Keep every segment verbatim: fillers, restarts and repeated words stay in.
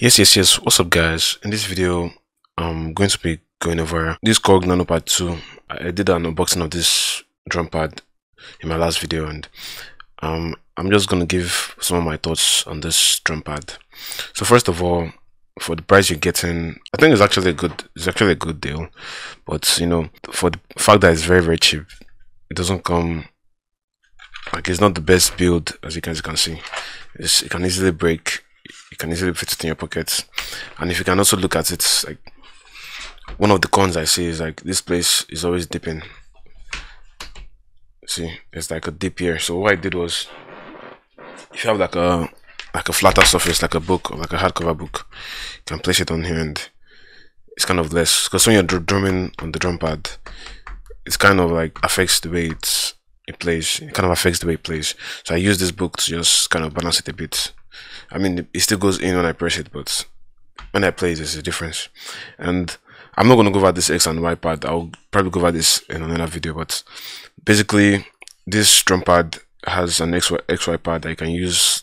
yes yes yes what's up guys, in this video I'm going to be going over this Korg nanoPAD two. I did an unboxing of this drum pad in my last video, and um I'm just gonna give some of my thoughts on this drum pad. So first of all, for the price you're getting, I think it's actually a good it's actually a good deal, but you know, for the fact that it's very very cheap, it doesn't come like it's not the best build. As you guys you can see, it's, it can easily break, you can easily fit it in your pockets. And if you can also look at it, like one of the cons I see is like this place is always dipping. See, it's like a dip here. So what I did was, if you have like a like a flatter surface, like a book or like a hardcover book, you can place it on here, and it's kind of less, because when you're dr drumming on the drum pad, it's kind of like affects the way it's it plays. It kind of affects the way it plays. So I use this book to just kind of balance it a bit. I mean, it still goes in when I press it, but when I play it, there's a difference. And I'm not going to go over this X and Y pad. I'll probably go over this in another video. But basically, this drum pad has an X Y pad that you can use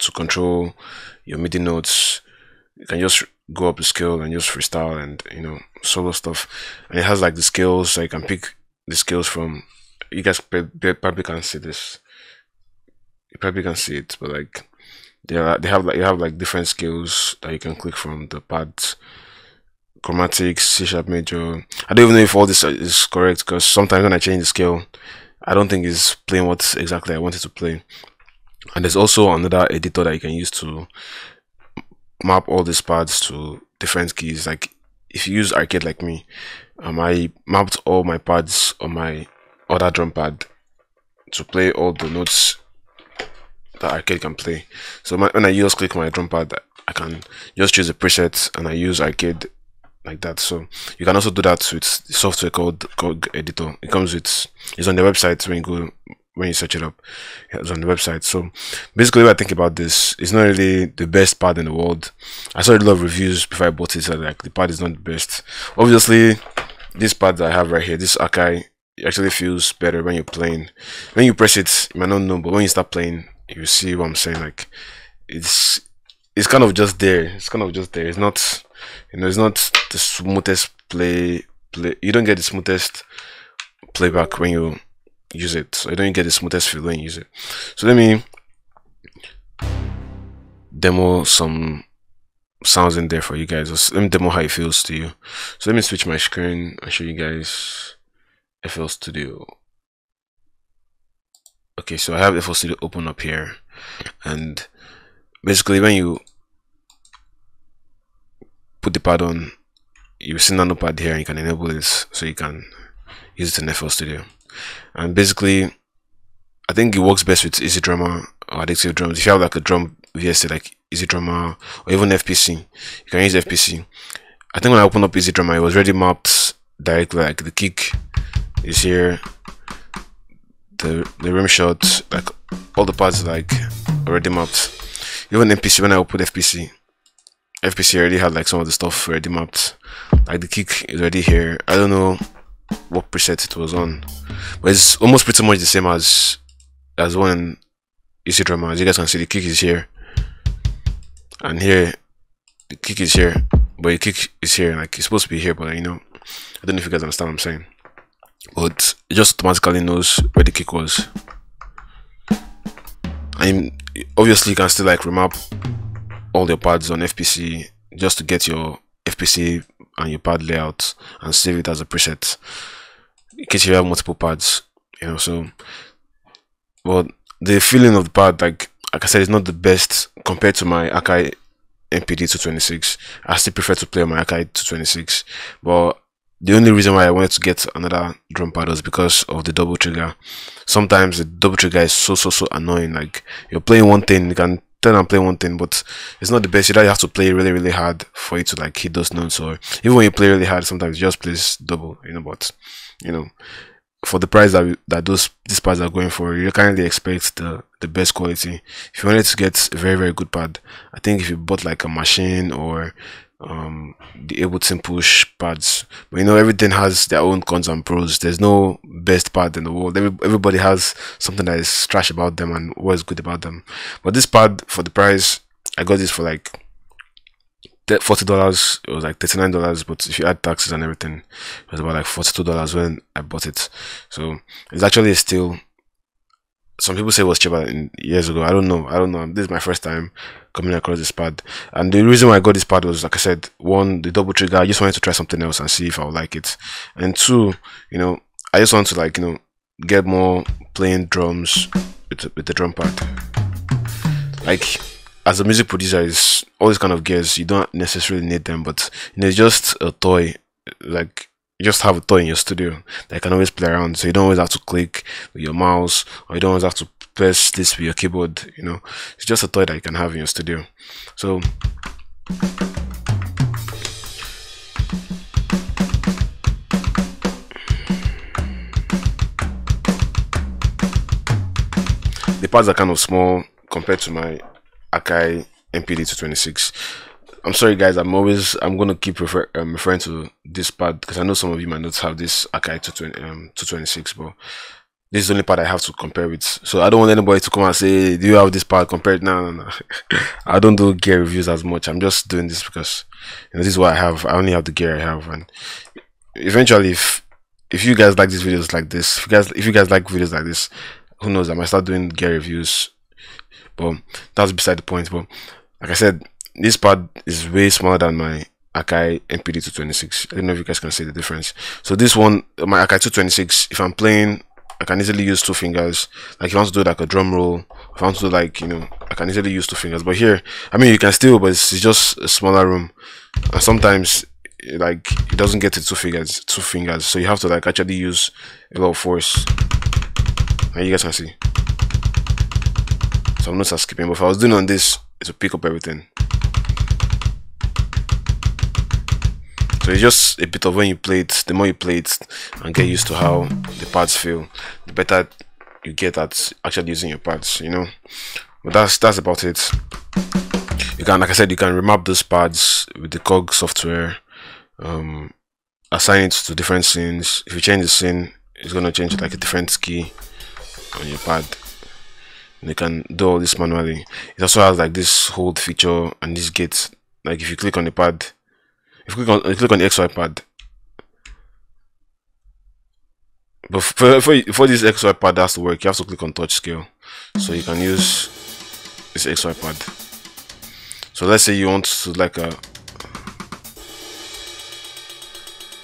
to control your MIDI notes. You can just go up the scale and just freestyle and, you know, solo stuff. And it has like the scales, so you can pick the scales from. You guys probably can't see this. You probably can see it, but like they are, they have like you have like different scales that you can click from the pads. Chromatics, C sharp major. I don't even know if all this is correct, because sometimes when I change the scale, I don't think it's playing what exactly I wanted to play. And there's also another editor that you can use to map all these pads to different keys. Like if you use Arcade like me, um, I mapped all my pads on my other drum pad to play all the notes that Arcade can play. So my, when I just click my drum pad, I can just choose the presets, and I use Arcade like that. So you can also do that with the software called Korg Editor. It comes with, it's on the website when you go, when you search it up, it's on the website. So basically, what I think about this, it's not really the best pad in the world. I saw a lot of reviews before I bought it, so like the pad is not the best. Obviously, this pad that I have right here, this Akai, it actually feels better when you're playing. When you press it, you might not know, but when you start playing, you see what I'm saying. Like it's it's kind of just there. It's kind of just there. It's not, you know, it's not the smoothest play play you don't get the smoothest playback when you use it. So you don't get the smoothest feel when you use it. So let me demo some sounds in there for you guys. Let me demo how it feels to you. So let me switch my screen and show you guys F L Studio. Okay, so I have F L Studio open up here, and basically when you put the pad on, you see nanoPAD here, and you can enable this so you can use it in F L Studio. And basically, I think it works best with Easy Drummer or Addictive Drums. If you have like a drum V S T like Easy Drummer or even F P C, you can use F P C. I think when I opened up Easy Drummer, it was already mapped directly. Like the kick is here, the the rim shot, like all the pads like already mapped. Even F P C, when I opened F P C. F P C already had like some of the stuff already mapped. Like the kick is already here. I don't know what preset it was on, but it's almost pretty much the same as as one Easy Drummer. As you guys can see, the kick is here, and here the kick is here, but the kick is here. Like it's supposed to be here, but you know, I don't know if you guys understand what I'm saying. But it just automatically knows where the kick was. And obviously, you can still like remap all your pads on F P C just to get your F P C and your pad layout and save it as a preset in case you have multiple pads, you know. So, but the feeling of the pad, like like I said, it's not the best compared to my Akai M P D two twenty-six. I still prefer to play on my Akai two twenty-six, but the only reason why I wanted to get another drum pad was because of the double trigger. Sometimes the double trigger is so so so annoying. Like you're playing one thing, you can then I'm playing one thing, but it's not the best. You have to play really really hard for you to like hit those notes, or even when you play really hard, sometimes you just plays double, you know. But you know, for the price that we, that those these pads are going for, you can't really expect the the best quality. If you wanted to get a very very good pad, I think if you bought like a machine or um the Ableton Push pads, but you know, everything has their own cons and pros. There's no best pad in the world. Every, everybody has something that is trash about them and what is good about them. But this pad, for the price, I got this for like forty dollars, it was like thirty-nine dollars, but if you add taxes and everything, it was about like forty-two dollars when I bought it. So it's actually still, some people say it was cheaper than years ago. I don't know. I don't know. This is my first time coming across this pad, and the reason why I got this pad was, like I said, one, the double trigger. I just wanted to try something else and see if I would like it, and two, you know, I just want to, like, you know, get more playing drums with, with the drum pad. Like, as a music producer, is all these kind of gears, you don't necessarily need them, but you know, it's just a toy. Like, you just have a toy in your studio that you can always play around, so you don't always have to click with your mouse, or you don't always have to press this with your keyboard. You know, it's just a toy that you can have in your studio. So the pads are kind of small compared to my Akai M P D two twenty-six. I'm sorry guys, I'm always I'm gonna keep refer, um, referring to this pad, because I know some of you might not have this Akai two twenty-six, but this is the only pad I have to compare with. So I don't want anybody to come and say, do you have this pad compared? No, no, no. I don't do gear reviews as much. I'm just doing this because, you know, this is what I have. I only have the gear I have, and eventually, if if you guys like these videos like this, if you guys if you guys like videos like this, who knows? I might start doing gear reviews. But that's beside the point. But like I said, this pad is way smaller than my Akai M P D two twenty-six. I don't know if you guys can see the difference. So this one, my Akai two twenty-six, if I'm playing, I can easily use two fingers. Like, if I want to do like a drum roll, if I want to do like, you know, I can easily use two fingers. But here, I mean, you can still, but it's, it's just a smaller room, and sometimes like it doesn't get to two fingers, two fingers. So you have to like actually use a lot of force. And you guys can see. So I'm not skipping, but if I was doing on this, it would pick up everything. So it's just a bit of, when you play it, the more you play it and get used to how the pads feel, the better you get at actually using your pads, you know. But that's that's about it. You can, like I said, you can remap those pads with the Korg software, um, assign it to different scenes. If you change the scene, it's gonna change like a different key on your pad. You can do all this manually. It also has like this hold feature and this gate. Like, if you click on the pad, if you click on, you click on the X Y pad. But for, for, for this X Y pad that's to work, you have to click on touch scale. So you can use this X Y pad. So let's say you want to like a,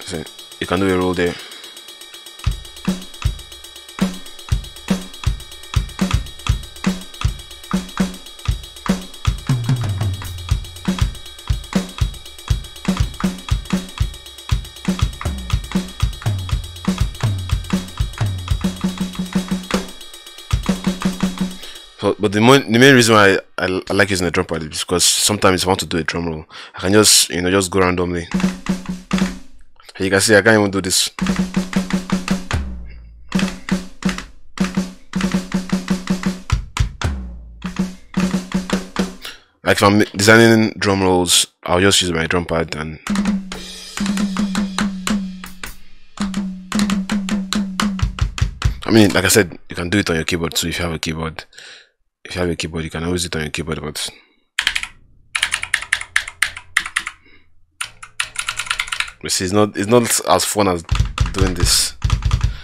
say you can do a roll there. But the, the main reason why I, I, I like using the drum pad is because sometimes if I want to do a drum roll, I can just, you know, just go randomly. And you can see I can't even do this. Like, if I'm designing drum rolls, I'll just use my drum pad and... I mean, like I said, you can do it on your keyboard too if you have a keyboard. If you have a keyboard, you can always do it on your keyboard, but you see, it's not it's not as fun as doing this.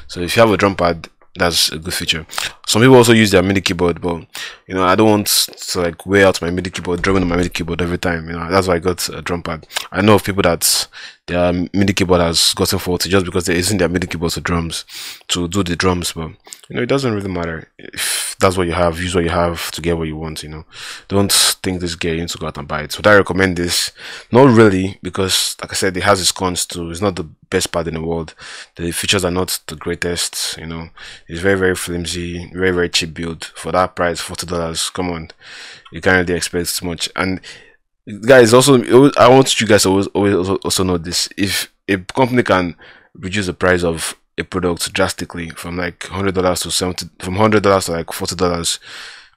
So if you have a drum pad, that's a good feature. Some people also use their MIDI keyboard, but you know, I don't want to like wear out my MIDI keyboard, drumming on my MIDI keyboard every time. You know, that's why I got a drum pad. I know of people that their MIDI keyboard has gotten faulty just because they're using their MIDI keyboard to drums to do the drums, but you know, it doesn't really matter. If that's what you have, use what you have to get what you want. You know, don't think this gear you need to go out and buy it. Would I recommend this? Not really, because like I said, it has its cons too. It's not the best pad in the world. The features are not the greatest. You know, it's very very flimsy, very very cheap build for that price, forty dollars. Come on, you can't really expect much. And guys, also I want you guys to always always also know this: if a company can reduce the price of a product drastically from like one hundred dollars to seventy, from one hundred dollars to like forty dollars,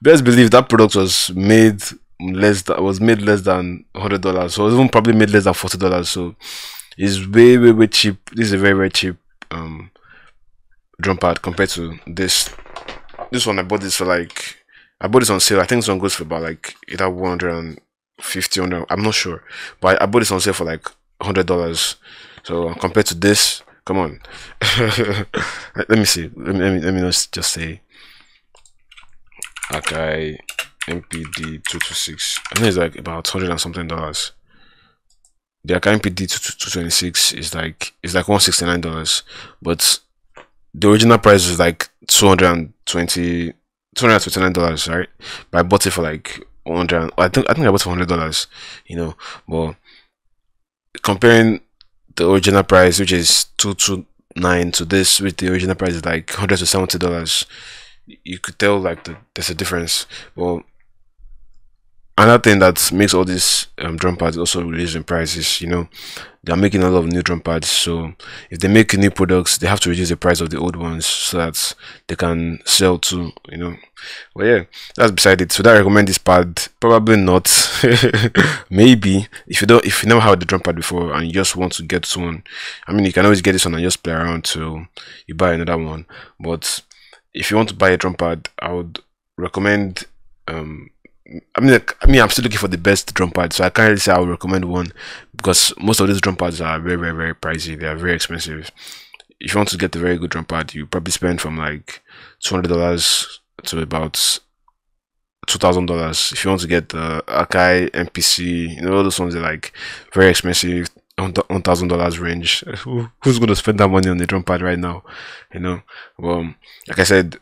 best believe that product was made less than was made less than one hundred dollars, so it was even probably made less than forty dollars. So it's way way way cheap. This is a very very cheap um drum pad compared to this this one. I bought this for like I bought this on sale. I think this one goes for about like either 100 and fifty, one hundred, I'm not sure, but I, I bought this on sale for like one hundred dollars. So compared to this, come on. Let me see. Let me, let me, let me just say Akai M P D two twenty-six. I think it's like about one hundred and something dollars. The Akai M P D two twenty-six is like it's like one hundred sixty-nine dollars, but the original price was like two hundred twenty, two hundred twenty-nine dollars, right? But I bought it for like one hundred. I think I think I bought it for one hundred dollars, you know. But comparing the original price, which is two twenty-nine, to this, with the original price is like one hundred seventy dollars, you could tell like the, there's a difference. Well, another thing that makes all these um, drum pads also reduce in price is, you know, they're making a lot of new drum pads. So if they make new products, they have to reduce the price of the old ones so that they can sell to, you know. Well, yeah, that's beside it. Should I recommend this pad? Probably not. Maybe if you don't, if you never had the drum pad before and you just want to get one, I mean, you can always get this one and just play around till you buy another one. But if you want to buy a drum pad, I would recommend. Um, I mean, I mean, I'm still looking for the best drum pad, so I can't really say I would recommend one, because most of these drum pads are very, very, very pricey. They are very expensive. If you want to get a very good drum pad, you probably spend from like two hundred dollars to about two thousand dollars. If you want to get the Akai M P C, you know, all those ones are like very expensive, one thousand dollars range. Who, who's going to spend that money on the drum pad right now? You know, well, like I said,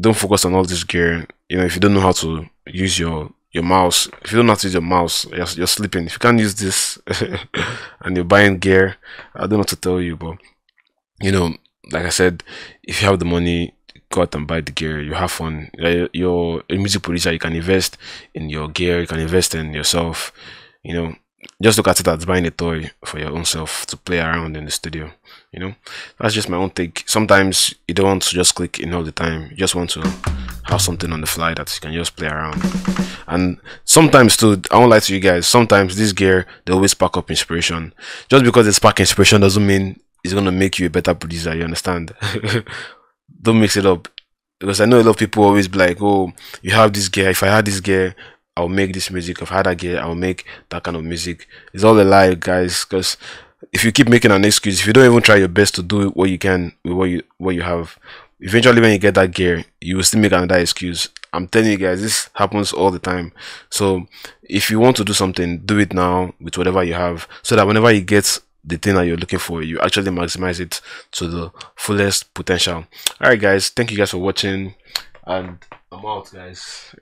don't focus on all this gear. You know, if you don't know how to use your your mouse, if you don't know how to use your mouse, you're, you're sleeping. If you can't use this and you're buying gear, I don't know what to tell you. But you know, like I said, if you have the money, go out and buy the gear. You have fun. You're, you're a music producer. You can invest in your gear. You can invest in yourself. You know, just look at it as buying a toy for your own self to play around in the studio. You know, that's just my own take. Sometimes you don't want to just click in all the time. You just want to have something on the fly that you can just play around. And sometimes too, I won't lie to you guys, sometimes this gear, they always spark up inspiration. Just because they spark inspiration doesn't mean it's going to make you a better producer. You understand? Don't mix it up, because I know a lot of people always be like, oh, you have this gear, if I had this gear, I'll make this music. If I had that gear, I'll make that kind of music. It's all a lie, guys, because if you keep making an excuse, if you don't even try your best to do what you can with what you what you have, eventually when you get that gear, you will still make another excuse. I'm telling you guys, this happens all the time. So if you want to do something, do it now with whatever you have, so that whenever you get the thing that you're looking for, you actually maximize it to the fullest potential. All right guys, thank you guys for watching, and I'm out, guys.